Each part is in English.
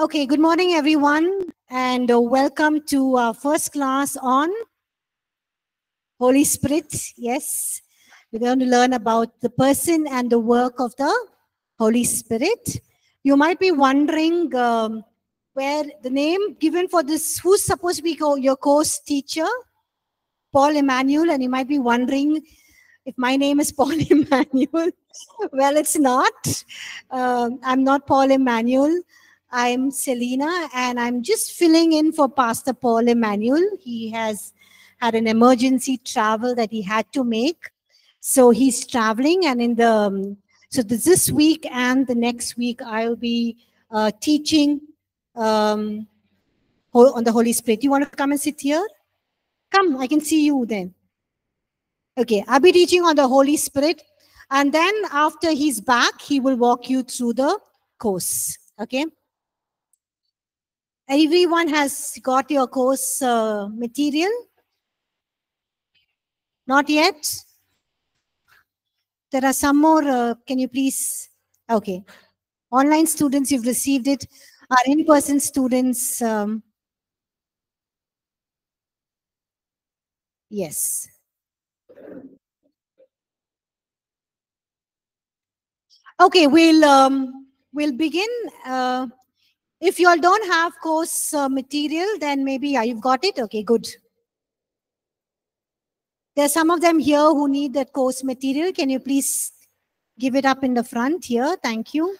Okay, good morning, everyone, and welcome to our first class on Holy Spirit. Yes, we're going to learn about the person and the work of the Holy Spirit. You might be wondering where the name given for this, who's supposed to be your course teacher, Paul Emmanuel, and you might be wondering if my name is Paul Emmanuel. Well, it's not. I'm not Paul Emmanuel. I'm Selina, and I'm just filling in for Pastor Paul Emmanuel. He has had an emergency travel that he had to make. So he's traveling, and this week and the next week, I'll be teaching on the Holy Spirit. You want to come and sit here? Come, I can see you then. Okay, I'll be teaching on the Holy Spirit. And then after he's back, he will walk you through the course. Okay? Everyone has got your course material? Not yet? There are some more. Can you please? Okay. Online students, you've received it. Our in-person students. Yes. Okay, we'll begin. If you all don't have course material, then maybe you've got it. Okay, good. There are some of them here who need that course material. Can you please give it up in the front here? Thank you.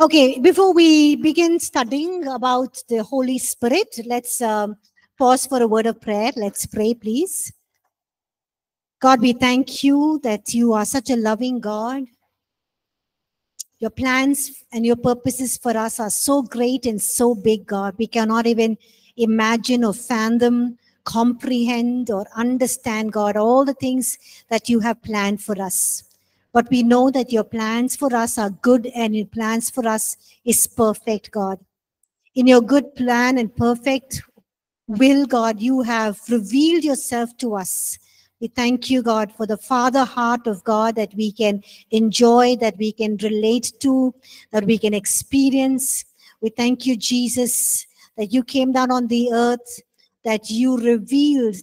Okay, before we begin studying about the Holy Spirit, let's pause for a word of prayer. Let's pray, please. God, we thank you that you are such a loving God. Your plans and your purposes for us are so great and so big, God. We cannot even imagine or fathom, comprehend or understand, God, all the things that you have planned for us. But we know that your plans for us are good and your plans for us is perfect, God. In your good plan and perfect will, God, you have revealed yourself to us. We thank you, God, for the Father heart of God that we can enjoy, that we can relate to, that we can experience. We thank you, Jesus, that you came down on the earth, that you revealed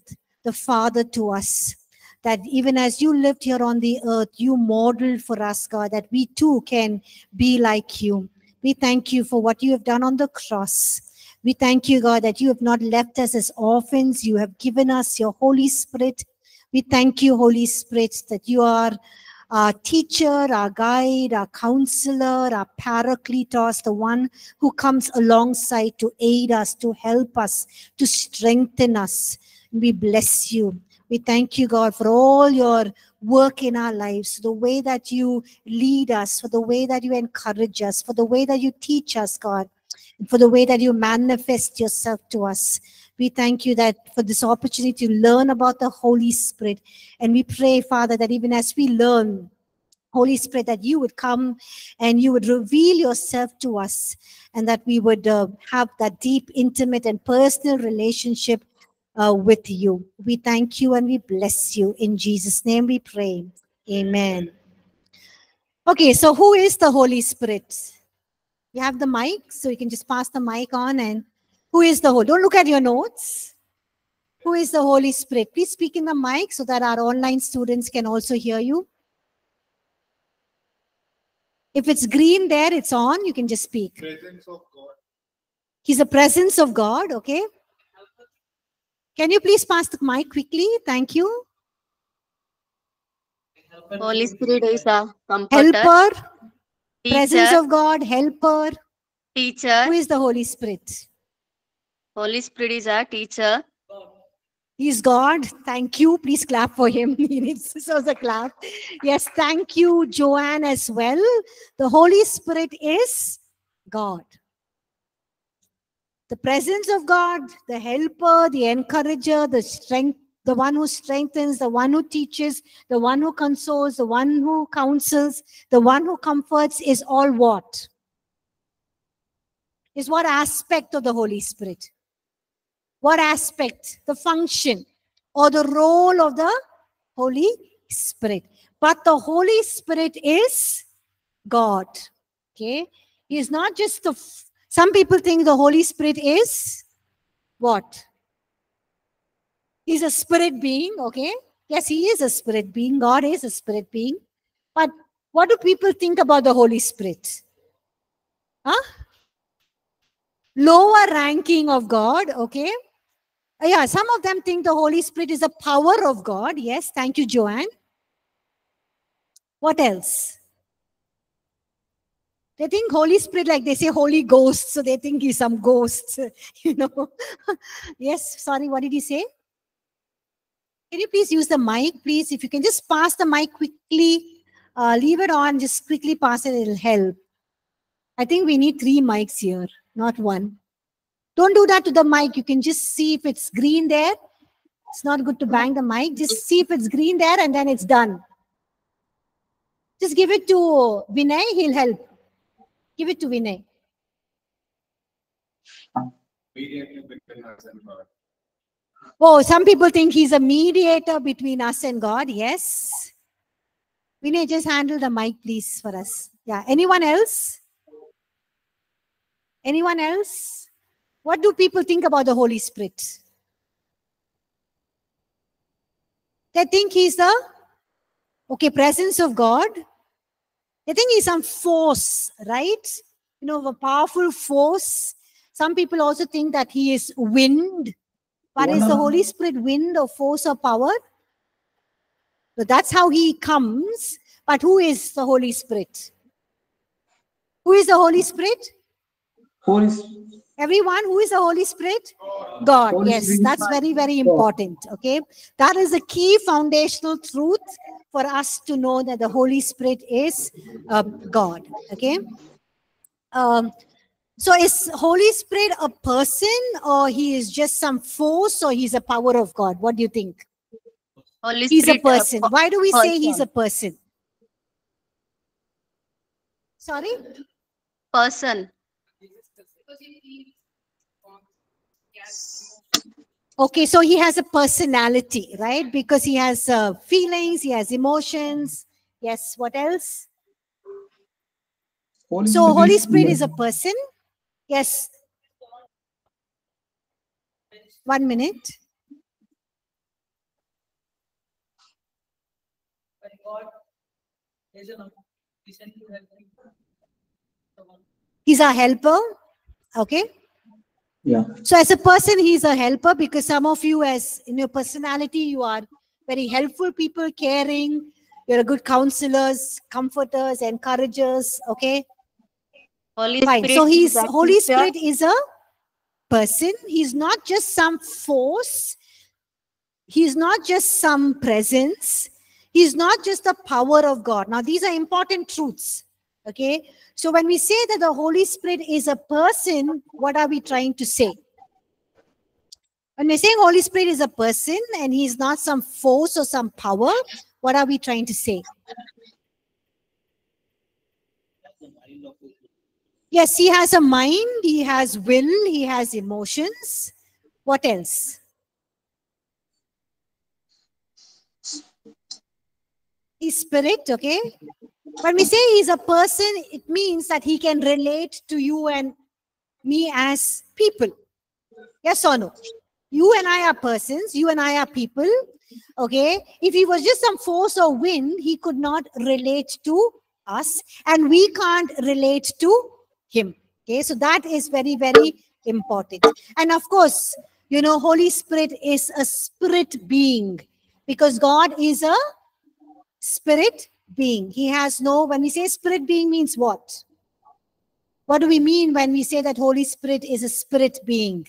the Father to us. That even as you lived here on the earth, you modeled for us, God, that we too can be like you. We thank you for what you have done on the cross. We thank you, God, that you have not left us as orphans. You have given us your Holy Spirit. We thank you, Holy Spirit, that you are our teacher, our guide, our counselor, our Parakletos, the one who comes alongside to aid us, to help us, to strengthen us. We bless you. We thank you, God, for all your work in our lives, the way that you lead us, for the way that you encourage us, for the way that you teach us, God, and for the way that you manifest yourself to us. We thank you that for this opportunity to learn about the Holy Spirit. And we pray, Father, that even as we learn, Holy Spirit, that you would come and you would reveal yourself to us and that we would have that deep, intimate, and personal relationship with you. We thank you and we bless you. In Jesus' name we pray. Amen. Okay, so who is the Holy Spirit? You have the mic, so you can just pass the mic on. And who is the Holy? Don't look at your notes. Who is the Holy Spirit? Please speak in the mic so that our online students can also hear you. If it's green there, it's on. You can just speak. Presence of God. He's the presence of God, okay? Can you please pass the mic quickly? Thank you. Holy Spirit is a comforter. Helper. Teacher, presence of God. Helper. Teacher. Who is the Holy Spirit? Holy Spirit is a teacher. He is God. Thank you. Please clap for him. He needs a clap. Yes, thank you, Joanne, as well. The Holy Spirit is God. The presence of God, the helper, the encourager, the strength, the one who strengthens, the one who teaches, the one who consoles, the one who counsels, the one who comforts is all what? Is what aspect of the Holy Spirit? What aspect, the function, or the role of the Holy Spirit? But the Holy Spirit is God. Okay? He is not just the... Some people think the Holy Spirit is what? He's a spirit being, okay? Yes, he is a spirit being. God is a spirit being. But what do people think about the Holy Spirit? Huh? Lower ranking of God, okay? Yeah, some of them think the Holy Spirit is a power of God. Yes, thank you, Joanne. What else? They think Holy Spirit, like they say Holy Ghost, so they think he's some ghost, you know. Yes, sorry, what did he say? Can you please use the mic, please? If you can just pass the mic quickly, leave it on, just quickly pass it, it'll help. I think we need 3 mics here, not 1. Don't do that to the mic. You can just see if it's green there. It's not good to bang the mic. Just see if it's green there and then it's done. Just give it to Vinay, he'll help. Give it to Vinay. Oh, some people think he's a mediator between us and God. Yes. Vinay, just handle the mic, please, for us. Yeah. Anyone else? Anyone else? What do people think about the Holy Spirit? They think he's the, okay, presence of God. They think he's some force, right? You know, a powerful force. Some people also think that he is wind. But is the Holy Spirit wind or force or power? So that's how he comes. But who is the Holy Spirit? Who is the Holy Spirit? Holy Spirit. Everyone, who is the Holy Spirit? God. Holy yes, Spirit. That's very, very important. Okay, that is a key foundational truth for us to know that the Holy Spirit is God. Okay. So is Holy Spirit a person, or he is just some force, or he's a power of God? What do you think? Holy he's Spirit a person. Why do we person. Say he's a person? Sorry? Person. Okay, so he has a personality, right? Because he has feelings, he has emotions. Yes, what else? So Holy Spirit is a person. Yes. 1 minute. He's our helper. Okay. Yeah. So as a person, he's a helper, because some of you, as in your personality, you are very helpful people, caring. You're a good counselors, comforters, encouragers. Okay. Holy Fine. Spirit. So he's Holy Spirit is a person. He's not just some force. He's not just some presence. He's not just the power of God. Now these are important truths. Okay. So when we say that the Holy Spirit is a person, what are we trying to say? When we're saying Holy Spirit is a person and he's not some force or some power, what are we trying to say? Yes, he has a mind, he has will, he has emotions. What else? His spirit, okay? When we say he's a person, it means that he can relate to you and me as people. Yes or no? You and I are persons. You and I are people. Okay? If he was just some force or wind, he could not relate to us. And we can't relate to him. Okay? So that is very, very important. And of course, you know, Holy Spirit is a spirit being. Because God is a spirit being. He has no, when we say spirit being means what? What do we mean when we say that Holy Spirit is a spirit being?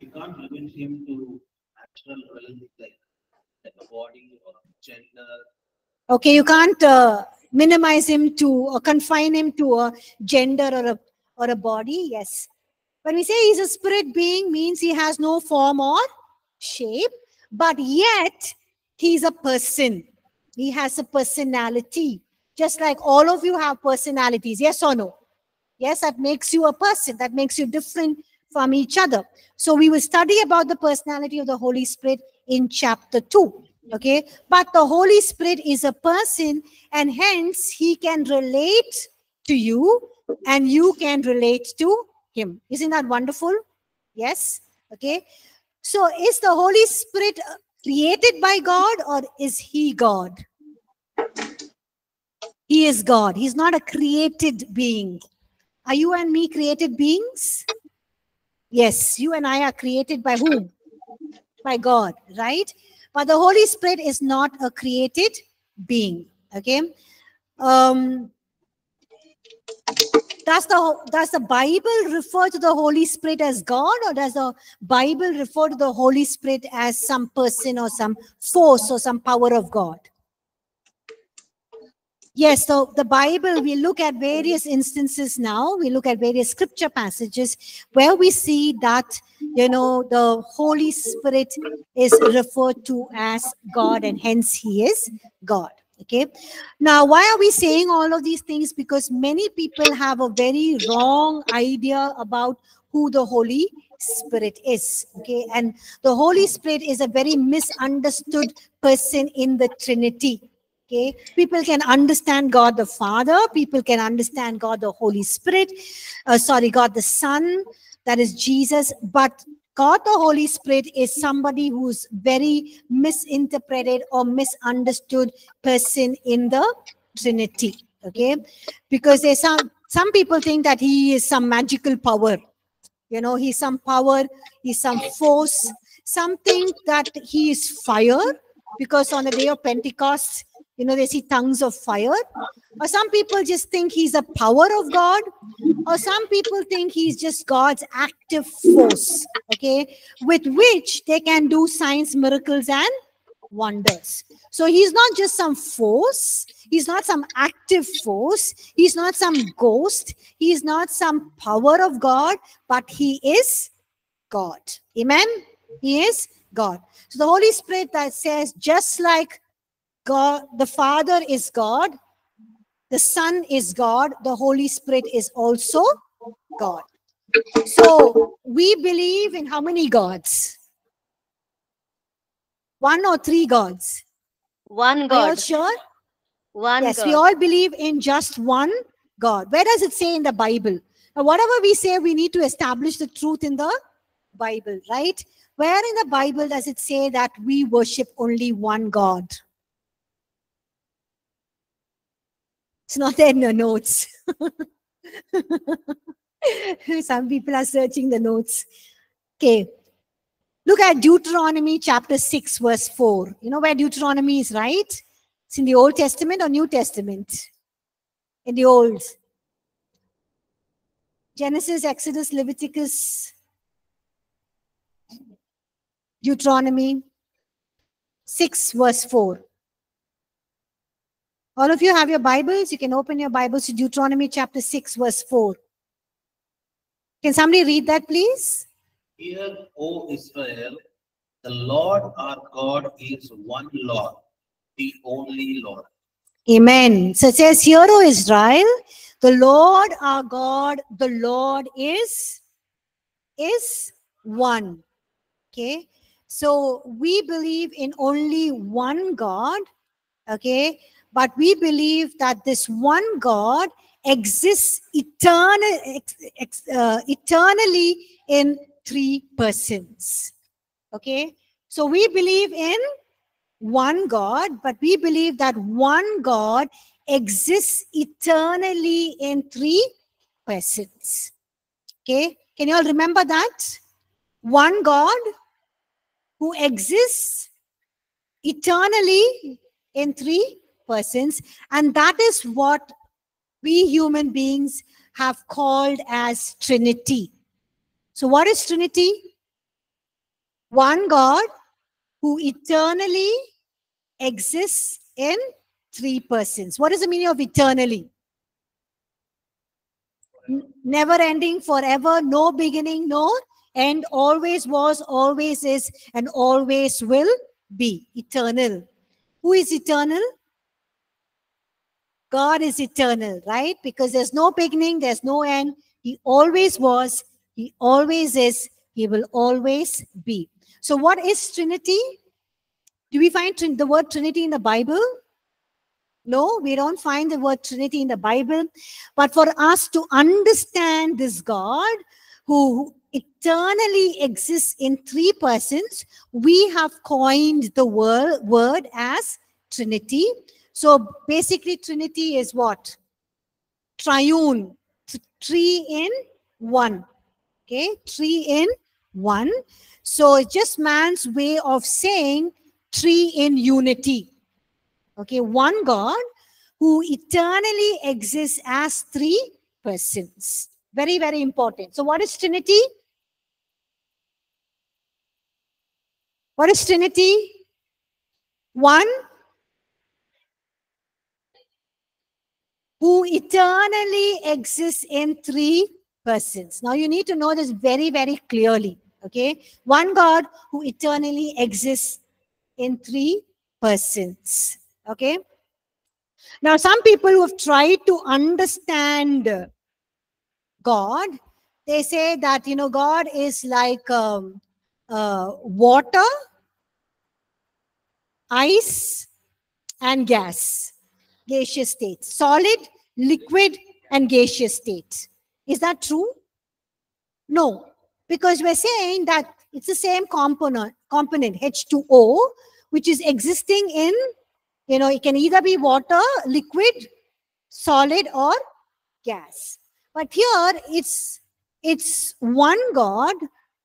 We can't limit him to natural realms like the body or gender. Okay, you can't minimize him to or confine him to a gender or a body. Yes. When we say he's a spirit being, means he has no form or shape, but yet he's a person. He has a personality. Just like all of you have personalities, yes or no? Yes, that makes you a person. That makes you different from each other. So we will study about the personality of the Holy Spirit in chapter 2. Okay, but the Holy Spirit is a person, and hence he can relate to you and you can relate to him. Isn't that wonderful? Yes. Okay. So is the Holy Spirit created by God or is he God? He is God. He's not a created being. Are you and me created beings? Yes, you and I are created by whom? By God, right? But the Holy Spirit is not a created being. Okay. Does the Bible refer to the Holy Spirit as God, or does the Bible refer to the Holy Spirit as some person or some force or some power of God? Yes, so the Bible, we look at various instances now. We look at various scripture passages where we see that, you know, the Holy Spirit is referred to as God, and hence he is God. Okay. Now, why are we saying all of these things? Because many people have a very wrong idea about who the Holy Spirit is. Okay. And the Holy Spirit is a very misunderstood person in the Trinity. Okay. People can understand God the Father. People can understand God the Holy Spirit. God the Son, that is Jesus. But God the Holy Spirit is somebody who's very misinterpreted or misunderstood person in the Trinity. Okay. Because there's some people think that he is some magical power. You know, he's some power, he's some force. Some think that he is fire, because on the day of Pentecost, you know, they see tongues of fire. Or some people just think he's a power of God. Or some people think he's just God's active force, okay, with which they can do signs, miracles, and wonders. So he's not just some force. He's not some active force. He's not some ghost. He's not some power of God, but he is God. Amen? He is God. So the Holy Spirit, that says, just like God, the Father is God, the Son is God, the Holy Spirit is also God. So we believe in how many gods? One or three gods? One God. Are you all sure? One. Yes, God. We all believe in just one God. Where does it say in the Bible? Now, whatever we say, we need to establish the truth in the Bible, right? Where in the Bible does it say that we worship only one God? It's not there in your notes. Some people are searching the notes. Okay. Look at Deuteronomy chapter 6, verse 4. You know where Deuteronomy is, right? It's in the Old Testament or New Testament? In the Old. Genesis, Exodus, Leviticus, Deuteronomy 6, verse 4. All of you have your Bibles. You can open your Bibles to Deuteronomy chapter 6, verse 4. Can somebody read that, please? Hear, O Israel, the Lord our God is one Lord, the only Lord. Amen. So it says, hear, O Israel, the Lord our God, the Lord is one. Okay. So we believe in only one God. Okay. But we believe that this one God exists eternally in three persons. Okay? So we believe in one God, but we believe that one God exists eternally in three persons. Okay? Can you all remember that? One God who exists eternally in three persons, and that is what we human beings have called as Trinity. So what is Trinity? One God who eternally exists in three persons. What is the meaning of eternally? never ending, forever, no beginning, no end, always was, always is, and always will be, eternal. Who is eternal? God is eternal, right? Because there's no beginning, there's no end. He always was, he always is, he will always be. So what is Trinity? Do we find the word Trinity in the Bible? No, we don't find the word Trinity in the Bible. But for us to understand this God who eternally exists in three persons, we have coined the word as Trinity. So basically Trinity is what? Triune. Three in one. Okay, three in one. So it's just man's way of saying three in unity. Okay, one God who eternally exists as three persons. Very, very important. So what is Trinity? What is Trinity? One who eternally exists in three persons. Now you need to know this very, very clearly. Okay, one God who eternally exists in three persons. Okay. Now, some people who have tried to understand God, they say that, you know, God is like water, ice, and gas, gaseous state, solid, liquid, and gaseous state. Is that true? No, because we're saying that it's the same component H2O, which is existing in, you know, it can either be water, liquid, solid, or gas. But here it's one God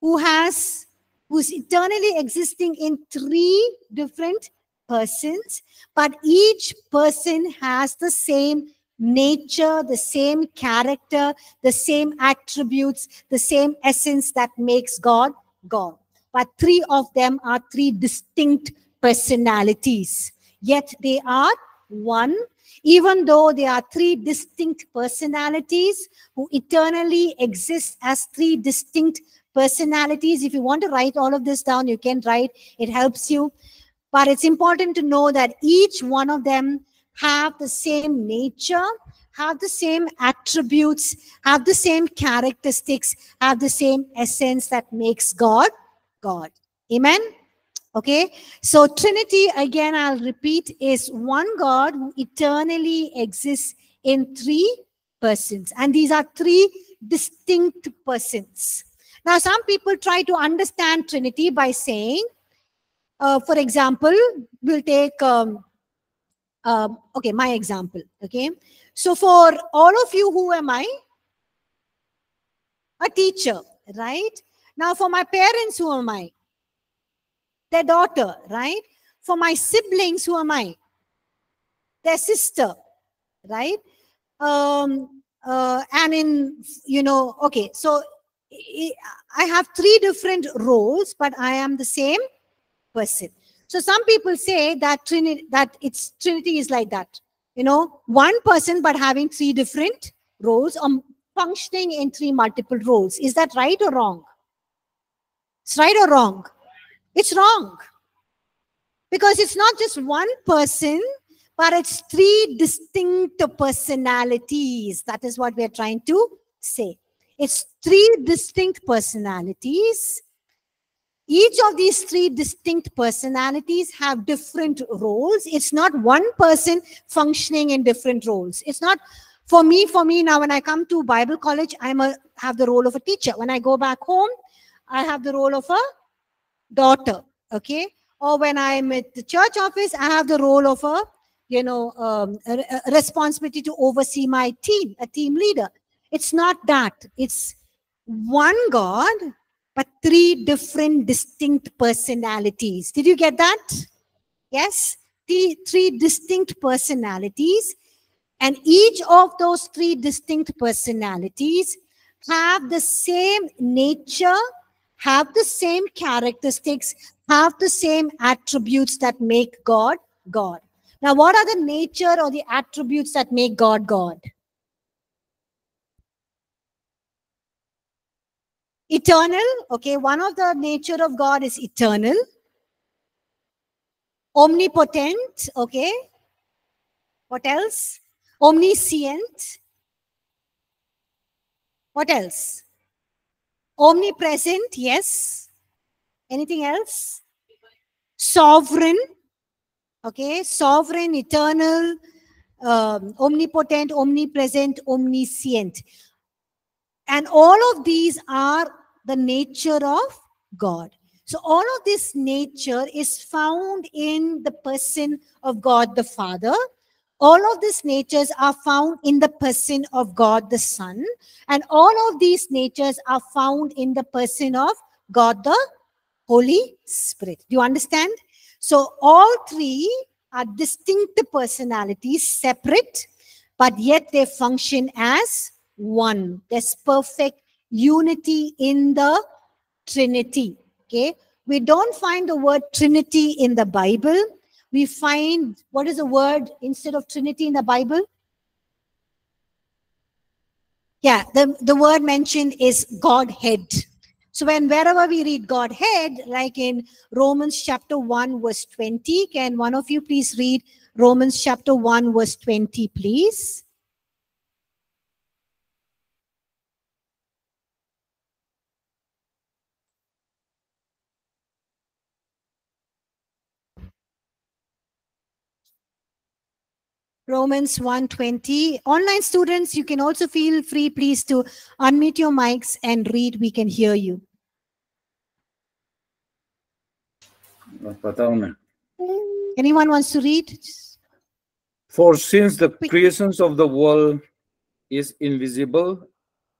who has, who's eternally existing in three different persons, but each person has the same nature, the same character, the same attributes, the same essence that makes God God. But three of them are three distinct personalities. Yet they are one, even though they are three distinct personalities who eternally exist as three distinct personalities. If you want to write all of this down, you can write. It helps you. But it's important to know that each one of them have the same nature, have the same attributes, have the same characteristics, have the same essence that makes God God. Amen? Okay, so Trinity, again, I'll repeat, is one God who eternally exists in three persons. And these are three distinct persons. Now, some people try to understand Trinity by saying, for example, we'll take, okay, my example, okay. So for all of you, who am I? A teacher, right? Now, for my parents, who am I? Their daughter, right? For my siblings, who am I? Their sister, right? And in, you know, okay, so I have three different roles, but I am the same person. So some people say that Trinity is like that, you know, one person but having three different roles or functioning in three multiple roles. Is that right or wrong? It's right or wrong? It's wrong, because it's not just one person, but it's three distinct personalities. That is what we are trying to say. It's three distinct personalities. Each of these three distinct personalities have different roles. It's not one person functioning in different roles. It's not for me now, when I come to Bible college, I have the role of a teacher. When I go back home, I have the role of a daughter, okay? Or when I'm at the church office, I have the role of a, you know, a responsibility to oversee my team, a team leader. It's not that. It's one God, but three different distinct personalities. Did you get that? Yes? Three distinct personalities. And each of those three distinct personalities have the same nature, have the same characteristics, have the same attributes that make God God. Now, what are the nature or the attributes that make God God? Eternal, okay, one of the nature of God is eternal. Omnipotent, okay. What else? Omniscient. What else? Omnipresent, yes. Anything else? Sovereign, okay. Sovereign, eternal, omnipotent, omnipresent, omniscient. And all of these are the nature of God. So all of this nature is found in the person of God the Father. All of these natures are found in the person of God the Son. And all of these natures are found in the person of God the Holy Spirit. Do you understand? So all three are distinct personalities, separate, but yet they function as one. There's perfect unity in the Trinity. Okay, we don't find the word Trinity in the Bible. We find, what is the word instead of Trinity in the Bible? Yeah, the word mentioned is Godhead. So wherever we read Godhead, like in Romans chapter 1 verse 20, can one of you please read Romans chapter 1 verse 20, please? Romans 1:20. Online students, you can also feel free, please, to unmute your mics and read. We can hear you. Anyone wants to read? For since the creations of the world is invisible,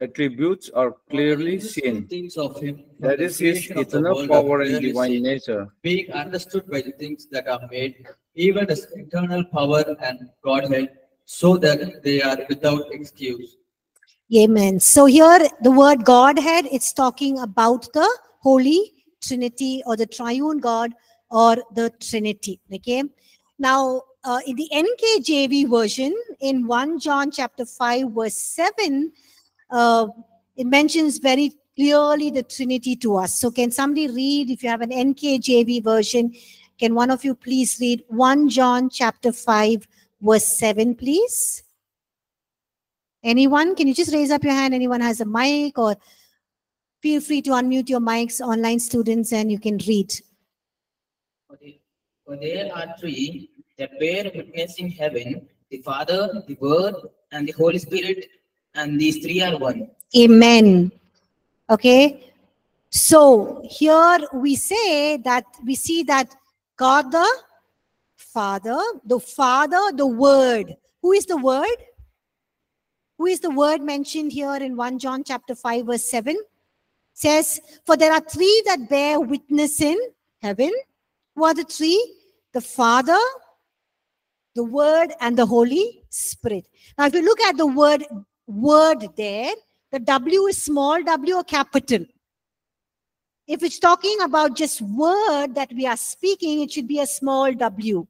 attributes are clearly seen. Things of him, that is his eternal power and divine nature, being understood by the things that are made, even as eternal power and Godhead, so that they are without excuse. Amen. So here the word Godhead, it's talking about the Holy Trinity or the Triune God or the Trinity. Okay. Now in the NKJV version, in 1 John chapter 5 verse 7, it mentions very clearly the Trinity to us. So can somebody read, if you have an NKJV version, can one of you please read 1 John chapter 5 verse 7, please? Anyone? Can you just raise up your hand? Anyone has a mic, or feel free to unmute your mics, online students, and you can read. For there are three that bear witness in heaven, the Father, the Word, and the Holy Spirit, and these three are one. Amen. Okay. So here we say that we see that God the Father, the Word. Who is the Word? Who is the Word mentioned here in 1 John chapter 5 verse 7? It says, for there are three that bear witness in heaven. Who are the three? The Father, the Word, and the Holy Spirit. Now if you look at the word word there, the W is small w or capital. If it's talking about just word that we are speaking, it should be a small w,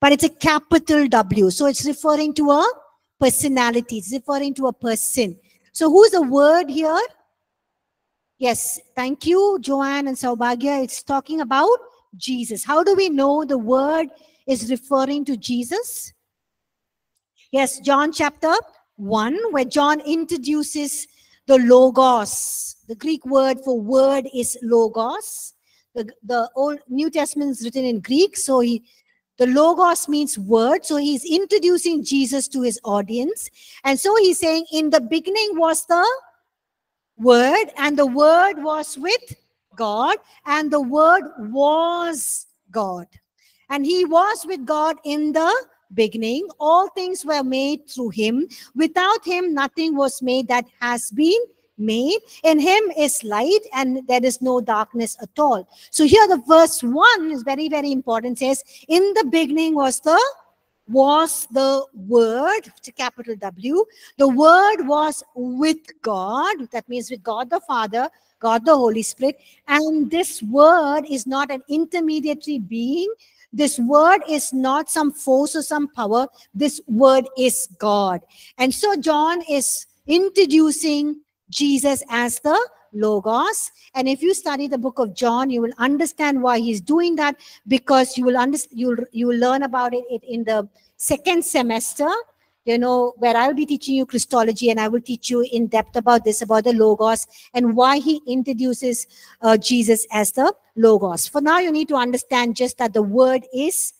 but it's a capital W. So it's referring to a personality. It's referring to a person. So who's the Word here? Yes, thank you, Joanne and Saubagia. It's talking about Jesus. How do we know the Word is referring to Jesus? Yes, John chapter 1, where John introduces the Logos. The Greek word for word is Logos. The Old New Testament is written in Greek, so the Logos means word. So he's introducing Jesus to his audience. And so he's saying, in the beginning was the Word, and the Word was with God, and the Word was God. And he was with God in the beginning. All things were made through him. Without him, nothing was made that has been made. In him is light, and there is no darkness at all. So here the verse 1 is very, very important. It says, in the beginning was the Word, it's a capital W. The Word was with God. That means with God the Father, God the Holy Spirit. And this Word is not an intermediary being. This Word is not some force or some power. This Word is God. And so John is introducing Jesus as the Logos. And if you study the book of John, you will understand why he's doing that, because you will understand, you'll learn about it in the second semester, you know, where I'll be teaching you Christology, and I will teach you in depth about this, about the Logos and why he introduces Jesus as the Logos. For now, you need to understand just that the Word is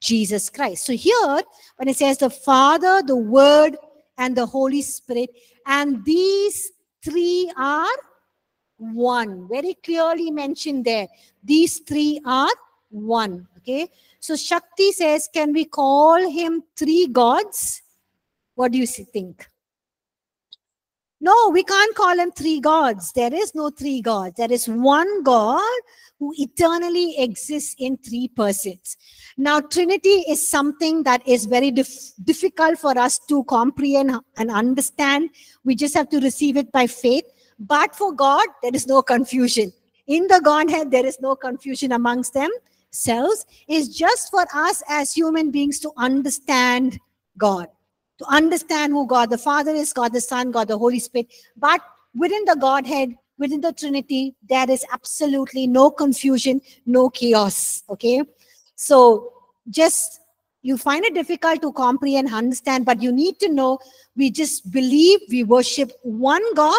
Jesus Christ. So here, when it says the Father, the Word, and the Holy Spirit, and these three are one. Very clearly mentioned there. These three are one. Okay. So Shakti says, can we call him three gods? What do you think? No, we can't call him three gods. There is no three gods. There is one God who eternally exists in three persons. Now, Trinity is something that is very difficult for us to comprehend and understand. We just have to receive it by faith. But for God, there is no confusion. In the Godhead, there is no confusion amongst themselves. It's just for us as human beings to understand God, to understand who God the Father is, God the Son, God the Holy Spirit. But within the Godhead, within the Trinity, there is absolutely no confusion, no chaos, okay? So just, you find it difficult to comprehend, understand, but you need to know, we just believe we worship one God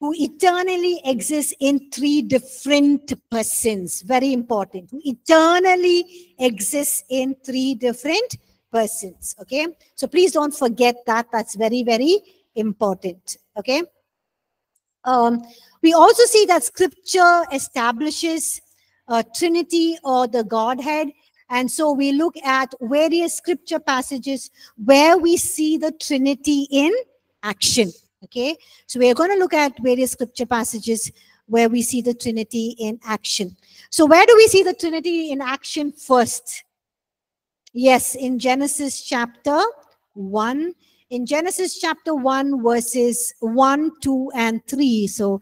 who eternally exists in three different persons. Very important. Who eternally exists in three different persons, okay? So please don't forget that. That's very, very important, okay? We also see that Scripture establishes Trinity or the Godhead. And so we look at various Scripture passages where we see the Trinity in action. Okay, so we're going to look at various Scripture passages where we see the Trinity in action. So where do we see the Trinity in action first? Yes, in Genesis chapter 1. In Genesis chapter 1, verses 1, 2, and 3. So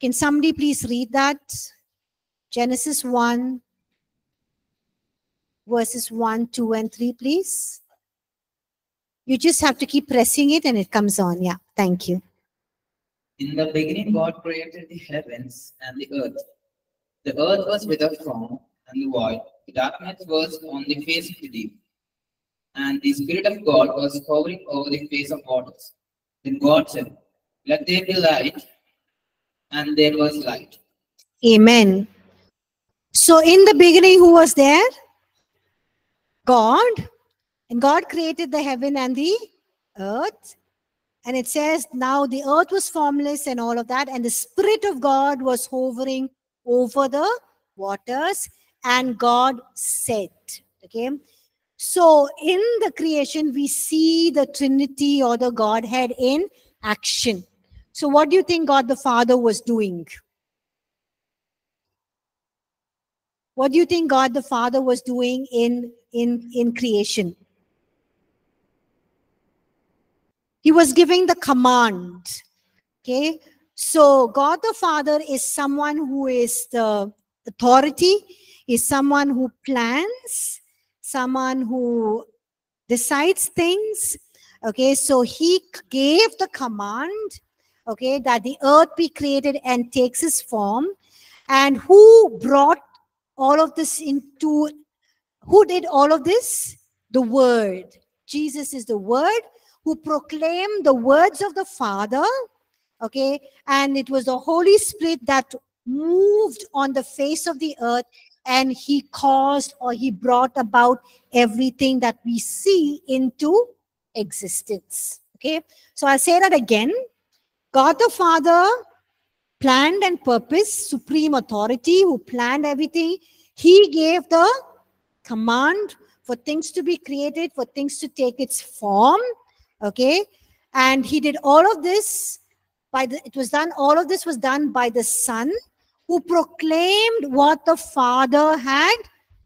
can somebody please read that? Genesis 1, verses 1, 2, and 3, please. You just have to keep pressing it and it comes on. Yeah, thank you. In the beginning, God created the heavens and the earth. The earth was without form and void. Darkness was on the face of the deep. And the Spirit of God was hovering over the face of waters. Then God said, "Let there be light," and there was light. Amen. So in the beginning, who was there? God. And God created the heaven and the earth. And it says, now the earth was formless and all of that, and the Spirit of God was hovering over the waters, and God said, okay? So in the creation, we see the Trinity or the Godhead in action. So what do you think God the Father was doing? What do you think God the Father was doing in creation? He was giving the command, okay? So God the Father is someone who is the authority, is someone who plans, someone who decides things, okay? So he gave the command, okay, that the earth be created and takes its form. And who brought all of this into, who did all of this? The Word. Jesus is the Word who proclaimed the words of the Father, okay? And it was the Holy Spirit that moved on the face of the earth, and he caused, or he brought about everything that we see into existence, okay? So I'll say that again. God the Father planned and purposed, supreme authority who planned everything. He gave the command for things to be created, for things to take its form, okay? And he did all of this by the, it was done, all of this was done by the Son, who proclaimed what the Father had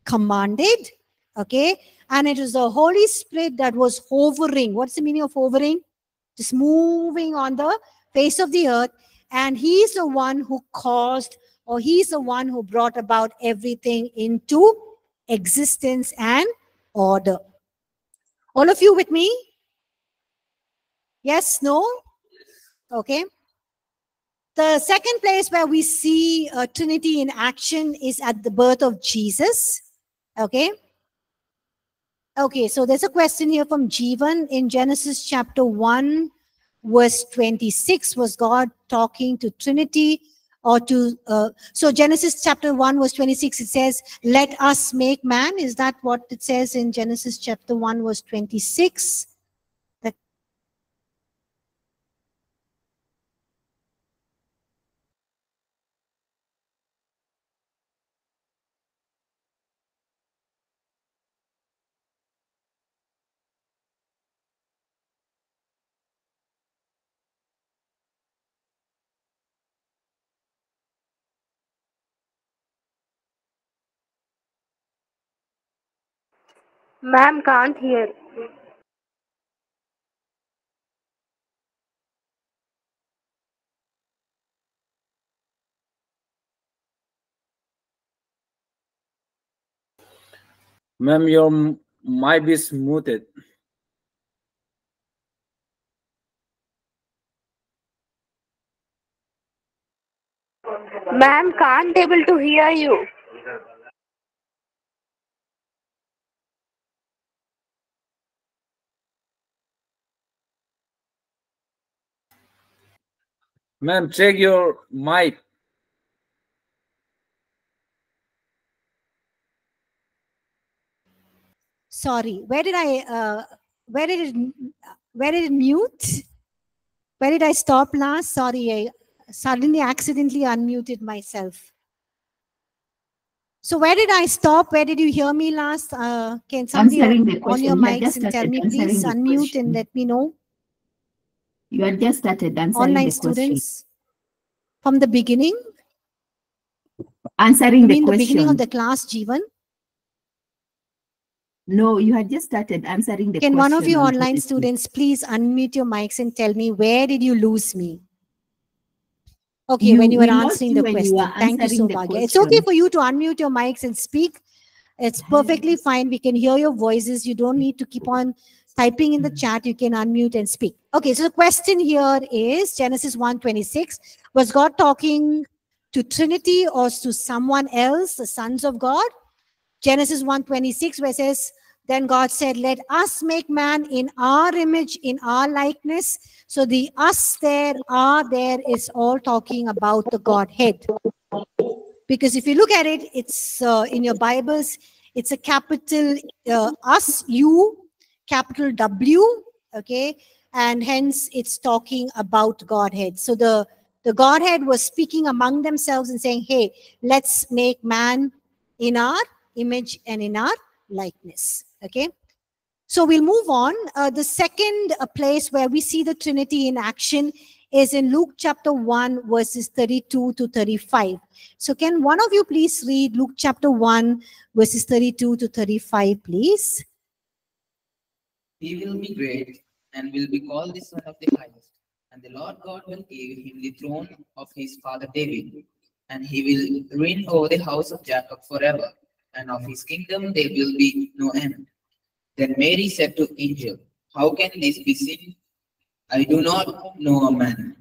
commanded, okay? And it was the Holy Spirit that was hovering. What's the meaning of hovering? Just moving on the face of the earth. And he's the one who caused, or he's the one who brought about everything into existence and order. All of you with me? Yes, no? Okay. The second place where we see Trinity in action is at the birth of Jesus. Okay. Okay, so there's a question here from Jeevan. In Genesis chapter 1, verse 26, was God talking to Trinity or to... so Genesis chapter 1, verse 26, it says, let us make man. Is that what it says in Genesis chapter 1, verse 26? Ma'am, can't hear. Ma'am, your mic is muted. Ma'am, can't able to hear you. Ma'am, check your mic. Sorry, where did it mute? Where did I stop last? Sorry, I suddenly accidentally unmuted myself. So where did I stop? Where did you hear me last? Can somebody on your mics and tell me, please unmute and let me know? You are just started answering the question. Online students, from the beginning? Answering the question. The beginning of the class, Jeevan? No, you had just started answering the question. Can one of you online students please unmute your mics and tell me, where did you lose me? Okay, when you were answering the question. Thank you, Saubagia. It's okay for you to unmute your mics and speak. It's perfectly fine. We can hear your voices. You don't need to keep on typing in the chat. You can unmute and speak. Okay, so the question here is Genesis 1:26. Was God talking to Trinity or to someone else, the sons of God? Genesis 1:26, where it says, then God said, let us make man in our image, in our likeness. So the us there, are there, is all talking about the Godhead. Because if you look at it, it's in your Bibles, it's a capital us, you, capital W, okay, and hence it's talking about Godhead. So the Godhead was speaking among themselves and saying, hey, let's make man in our image and in our likeness, okay? So we'll move on. The second place where we see the Trinity in action is in Luke chapter 1, verses 32 to 35. So can one of you please read Luke chapter 1, verses 32 to 35, please? He will be great and will be called the Son of the Highest. And the Lord God will give him the throne of his father David. And he will reign over the house of Jacob forever. And of his kingdom there will be no end. Then Mary said to angel, how can this be seen? I do not know a man.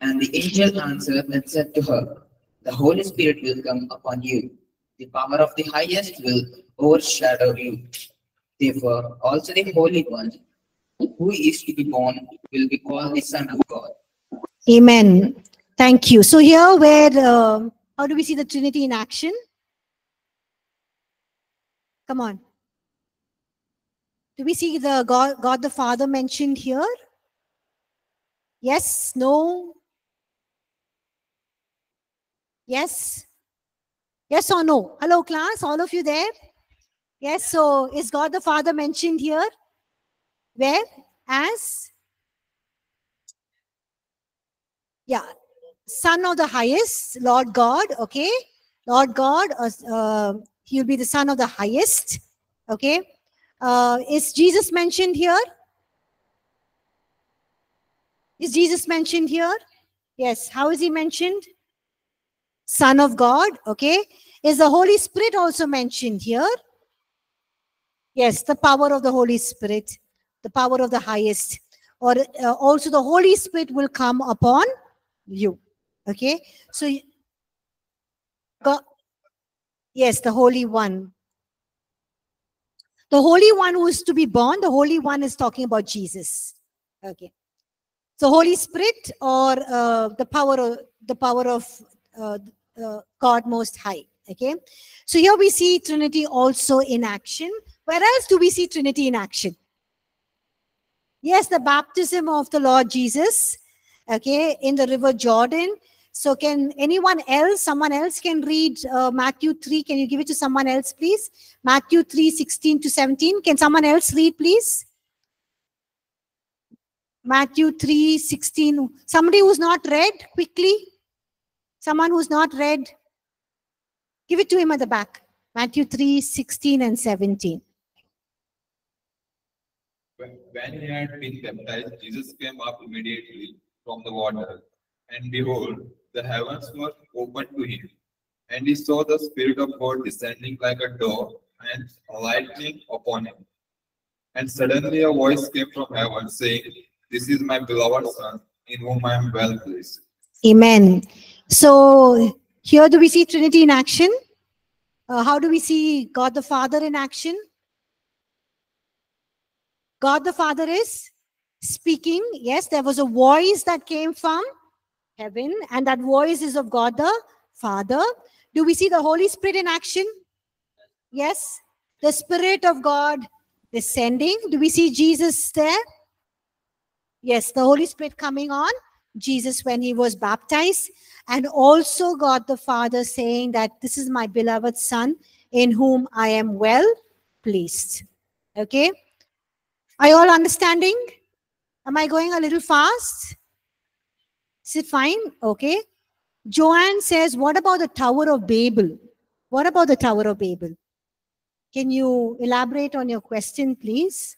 And the angel answered and said to her, the Holy Spirit will come upon you. The power of the Highest will overshadow you. Therefore, also the Holy One, who is to be born, will be called the Son of God. Amen. Thank you. So here, where how do we see the Trinity in action? Come on. Do we see the God the Father mentioned here? Yes? No? Yes? Yes or no? Hello, class. All of you there? Yes, so is God the Father mentioned here? Where? As? Yeah. Son of the Highest, Lord God, okay? Lord God, he'll be the Son of the Highest, okay? Is Jesus mentioned here? Is Jesus mentioned here? Yes. How is he mentioned? Son of God, okay? Is the Holy Spirit also mentioned here? Yes, the power of the Holy Spirit, the power of the Highest. Or also the Holy Spirit will come upon you. Okay? So, God, yes, the Holy One. The Holy One who is to be born, the Holy One is talking about Jesus. Okay. So, Holy Spirit or the power of God Most High. Okay. So, here we see Trinity also in action. Where else do we see Trinity in action? Yes, the baptism of the Lord Jesus, okay, in the river Jordan. So, can anyone else, someone else can read Matthew 3. Can you give it to someone else, please? Matthew 3, 16 to 17. Can someone else read, please? Matthew 3, 16. Somebody who's not read, quickly. Someone who's not read. Give it to him at the back. Matthew 3, 16 and 17. When he had been baptized, Jesus came up immediately from the water. And behold, the heavens were opened to him. And he saw the Spirit of God descending like a dove and alighting upon him. And suddenly a voice came from heaven saying, "This is my beloved Son, in whom I am well pleased." Amen. So, here do we see Trinity in action? How do we see God the Father in action? God the Father is speaking. Yes, there was a voice that came from heaven, and that voice is of God the Father. Do we see the Holy Spirit in action? Yes. The Spirit of God descending. Do we see Jesus there? Yes, the Holy Spirit coming on Jesus when he was baptized, and also God the Father saying that this is my beloved Son in whom I am well pleased. Okay? Are you all understanding? Am I going a little fast? Is it fine? Okay. Joanne says, what about the Tower of Babel? What about the Tower of Babel? Can you elaborate on your question, please?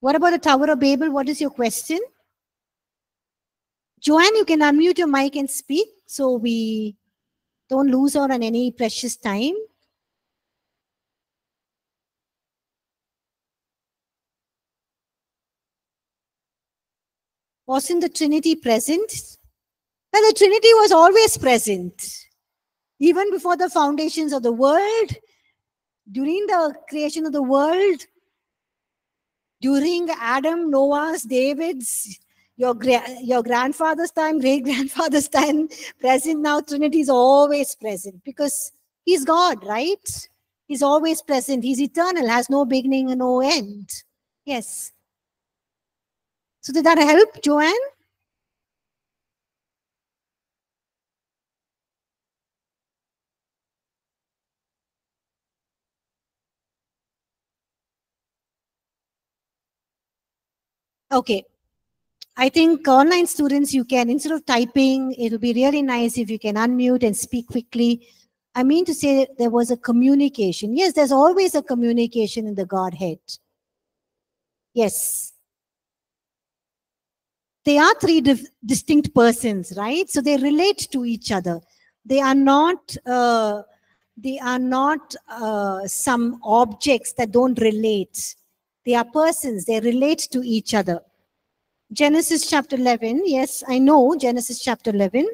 What about the Tower of Babel? What is your question? Joanne, you can unmute your mic and speak so we don't lose out on any precious time. Wasn't the Trinity present? Well, the Trinity was always present. Even before the foundations of the world, during the creation of the world, during Adam, Noah's, David's, your grandfather's time, great-grandfather's time, present now, Trinity is always present because he's God, right? He's always present. He's eternal, has no beginning and no end. Yes. So did that help, Joanne? Okay. I think online students, you can, instead of typing, it'll be really nice if you can unmute and speak quickly. I mean to say there was a communication. Yes, there's always a communication in the Godhead. Yes. They are three distinct persons, right? So they relate to each other. They are not some objects that don't relate. They are persons. They relate to each other. Genesis chapter 11. Yes, I know. Genesis chapter 11.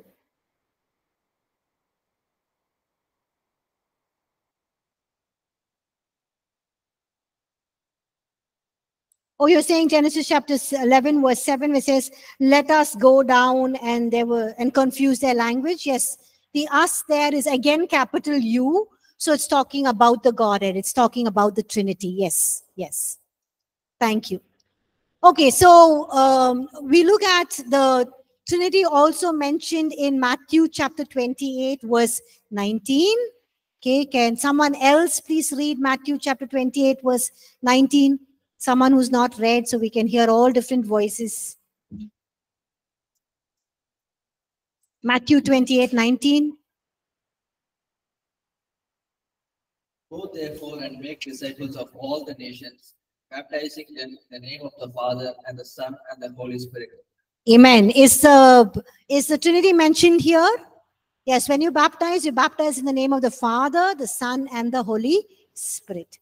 Oh, you're saying Genesis chapter 11 verse 7, which says, "Let us go down," and they were and confuse their language. Yes, the "us" there is again capital U. So it's talking about the Godhead. It's talking about the Trinity. Yes, yes. Thank you. Okay, so we look at the Trinity also mentioned in Matthew chapter 28, verse 19. Okay, can someone else please read Matthew chapter 28, verse 19? Someone who's not read, so we can hear all different voices. Matthew 28, 19. "Go therefore and make disciples of all the nations, baptizing them in the name of the Father and the Son and the Holy Spirit." Amen. Is the Trinity mentioned here? Yes, when you baptize in the name of the Father, the Son, and the Holy Spirit.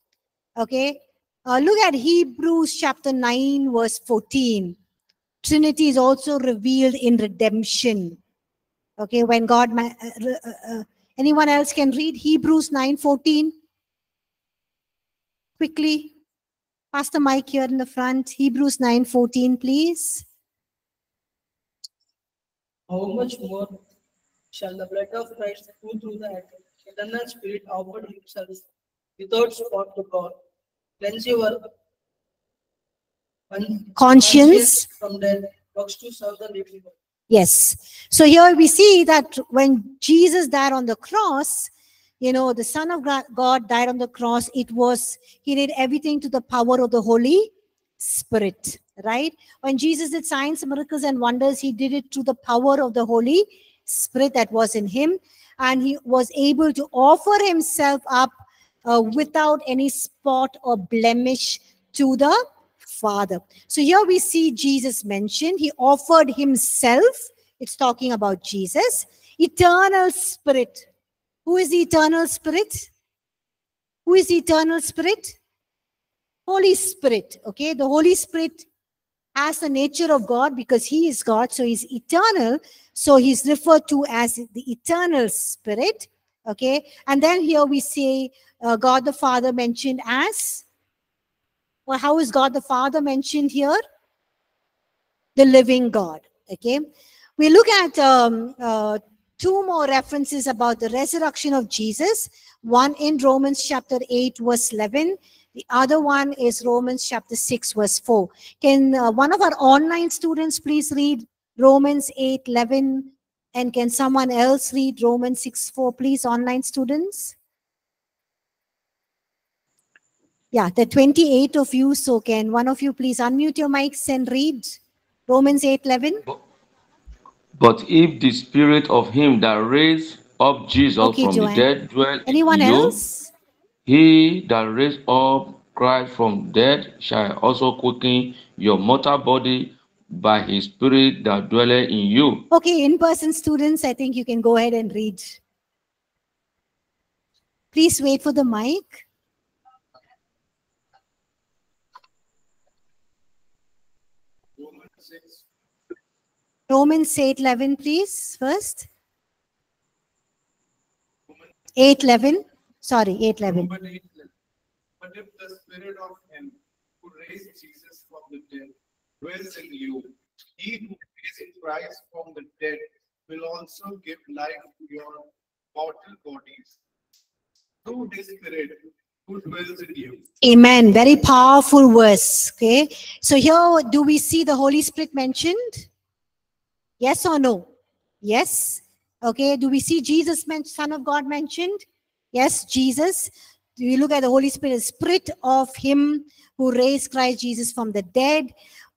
Okay. Look at Hebrews chapter 9, verse 14. Trinity is also revealed in redemption. Okay, when God... anyone else can read Hebrews 9:14? Quickly. Pass the mic here in the front. Hebrews 9:14, please. How much more shall the blood of Christ, who through the eternal Spirit offered himself without spot to God, cleanse your conscience from dead works to serve the living God? Yes. So here we see that when Jesus died on the cross, you know, the Son of God died on the cross. It was, he did everything to the power of the Holy Spirit, right? When Jesus did signs, miracles, and wonders, he did it through the power of the Holy Spirit that was in him. And he was able to offer himself up without any spot or blemish to the Father. So here we see Jesus mentioned. He offered himself. It's talking about Jesus. Eternal Spirit. Who is the eternal Spirit? Who is the eternal Spirit? Holy Spirit. Okay, the Holy Spirit has the nature of God because he is God, so he's eternal. So he's referred to as the eternal Spirit. Okay, and then here we see God the Father mentioned as... Well, how is God the Father mentioned here? The living God. Okay. We look at two more references about the resurrection of Jesus. One in Romans chapter 8, verse 11. The other one is Romans chapter 6, verse 4. Can one of our online students please read Romans 8, 11? And can someone else read Romans 6, 4, please, online students? Yeah, there are 28 of you, so can one of you please unmute your mics and read Romans 8:11? But if the spirit of him that raised up Jesus from Joanne. The dead dwell anyone in you, else? He that raised up Christ from dead shall also quicken your mortal body by his spirit that dwelleth in you. Okay, in-person students, I think you can go ahead and read. Please wait for the mic. Romans 8:11, please, first. 8:11. Sorry, 8:11. But if the spirit of him who raised Jesus from the dead dwells in you, he who raised Christ from the dead will also give life to your mortal bodies through this spirit who dwells in you. Amen. Very powerful verse. Okay. So here, do we see the Holy Spirit mentioned? Yes or no? Yes. Okay. Do we see Jesus, Son of God, mentioned? Yes, Jesus. Do we look at the Holy Spirit, the Spirit of him who raised Christ Jesus from the dead,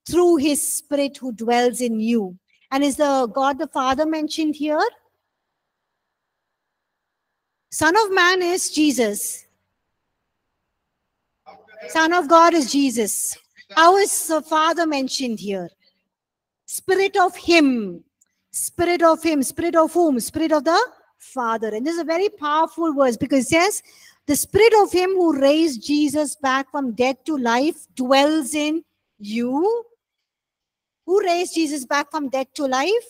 through his Spirit who dwells in you? And is the God the Father mentioned here? Son of Man is Jesus. Son of God is Jesus. How is the Father mentioned here? Spirit of him. Spirit of him. Spirit of whom? Spirit of the Father. And this is a very powerful verse because it says, the Spirit of him who raised Jesus back from death to life dwells in you. Who raised Jesus back from death to life?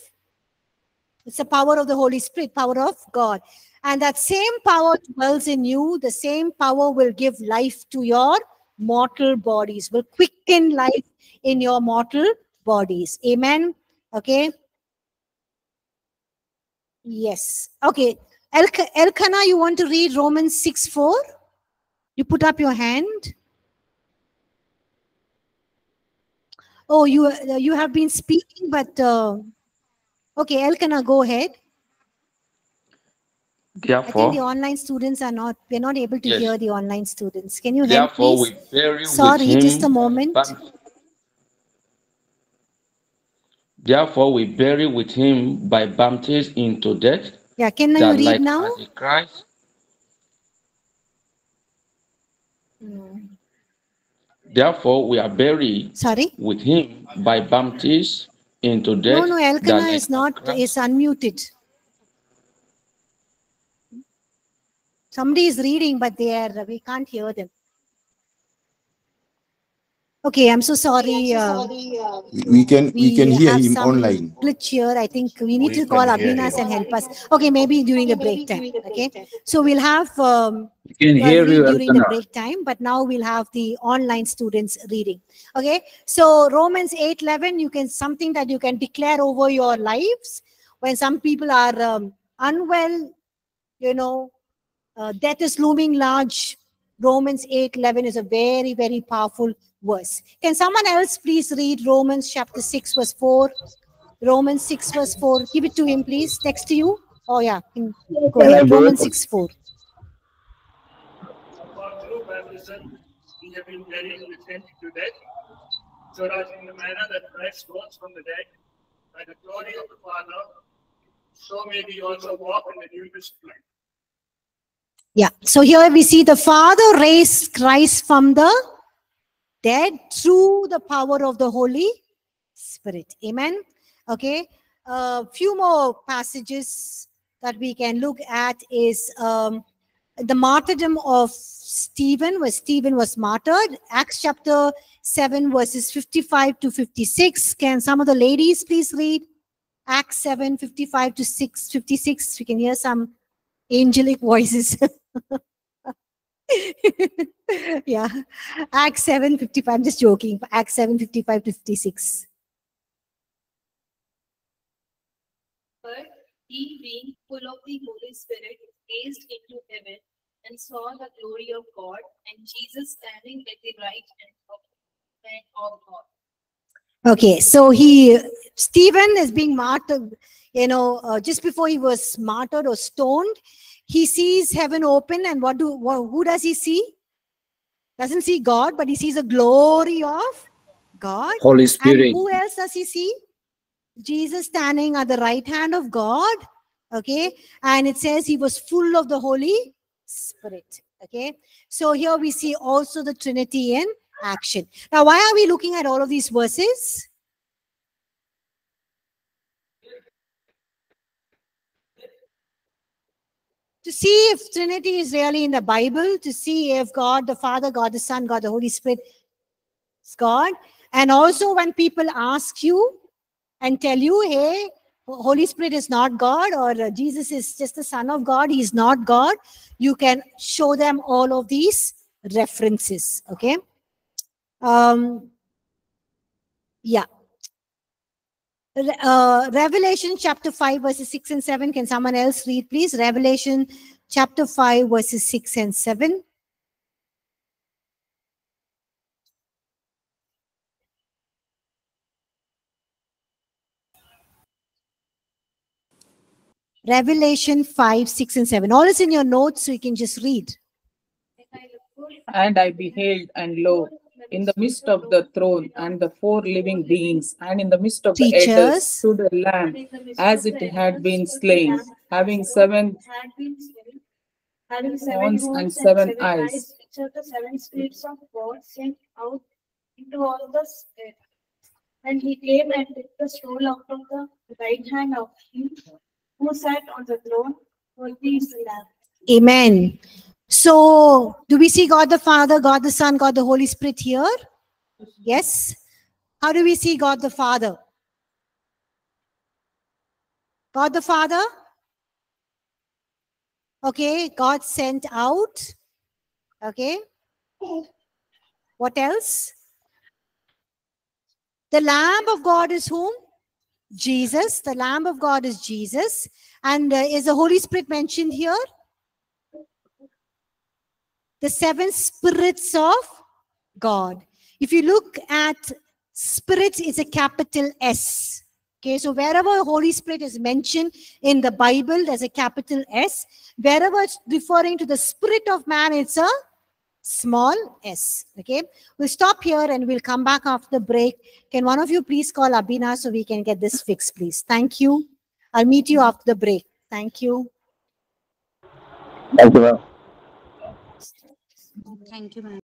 It's the power of the Holy Spirit, power of God. And that same power dwells in you. The same power will give life to your mortal bodies, will quicken life in your mortal bodies. Amen. Okay. Yes. Okay. Elkana, you want to read Romans 6:4? You put up your hand. Oh, you have been speaking, but okay, Elkana, go ahead. Therefore, I think the online students are not, we're not able to hear the online students. Can you help, please? Therefore, we bury with him by baptism into death. Yeah, can I read like now? Christ. No. Therefore, we are buried with him by baptism into death. No, Elkana is not, is unmuted. Somebody is reading, but we can't hear them. Okay, I'm so sorry. We can hear him online. Glitch here. I think we need to call Abhinas and help us. Okay, maybe during the break time. Okay, so we'll have during the break time, but now we'll have the online students reading. Okay, so Romans 8:11, you can something that you can declare over your lives when some people are unwell. You know, death is looming large. Romans 8:11 is a very, very powerful verse. Can someone else please read Romans chapter 6 verse 4? Romans 6 verse 4. Give it to him, please. Next to you. Oh, yeah. Go ahead. Romans 6 4. For through baptism, we have been buried with him to death, so that in the manner that Christ rose from the dead, by the glory of the Father, so may we also walk in the new discipline. Yeah, so here we see the Father raised Christ from the dead through the power of the Holy Spirit. Amen. Okay, a few more passages that we can look at is the martyrdom of Stephen, where Stephen was martyred. Acts chapter 7 verses 55 to 56. Can some of the ladies please read? Acts 7, 55 to 6, 56. We can hear some angelic voices. Yeah, Acts 7:55. I'm just joking. Acts 7:55 to 56. But he, being full of the Holy Spirit, gazed into heaven and saw the glory of God and Jesus standing at the right hand of God. Okay, so Stephen is being martyred. You know, just before he was martyred or stoned, he sees heaven open, and who does he see? Doesn't see God, but he sees the glory of God. Holy Spirit. And who else does he see? Jesus standing at the right hand of God. Okay. And it says he was full of the Holy Spirit. Okay. So here we see also the Trinity in action. Now, why are we looking at all of these verses? To see if Trinity is really in the Bible, to see if God the Father, God the Son, God the Holy Spirit is God. And also when people ask you and tell you, hey, Holy Spirit is not God, or Jesus is just the Son of God, he's not God, you can show them all of these references. Okay. Yeah. Revelation chapter 5 verses 6 and 7. Can someone else read, please? Revelation chapter 5 verses 6 and 7. Revelation 5, 6 and 7. All is in your notes, so you can just read. And I beheld, and lo, in the midst of the throne and the four living beings, and in the midst of the elders, stood a Lamb as it had been slain, having seven horns and seven eyes, which are the seven spirits of God sent out into all the earth. And he came and took the scroll out of the right hand of him who sat on the throne, for he is the Lamb. Amen. So, do we see God the Father, God the Son, God the Holy Spirit here? Yes. How do we see God the Father? God the Father? Okay, God sent out. Okay. What else? The Lamb of God is whom? Jesus. The Lamb of God is Jesus. And is the Holy Spirit mentioned here? The seven spirits of God. If you look at spirits, it's a capital S. Okay, so wherever Holy Spirit is mentioned in the Bible, there's a capital S. Wherever it's referring to the spirit of man, it's a small s. Okay, we'll stop here and we'll come back after the break. Can one of you please call Abhina so we can get this fixed, please? Thank you. I'll meet you after the break. Thank you. Thank you, ma'am. Thank you, ma'am.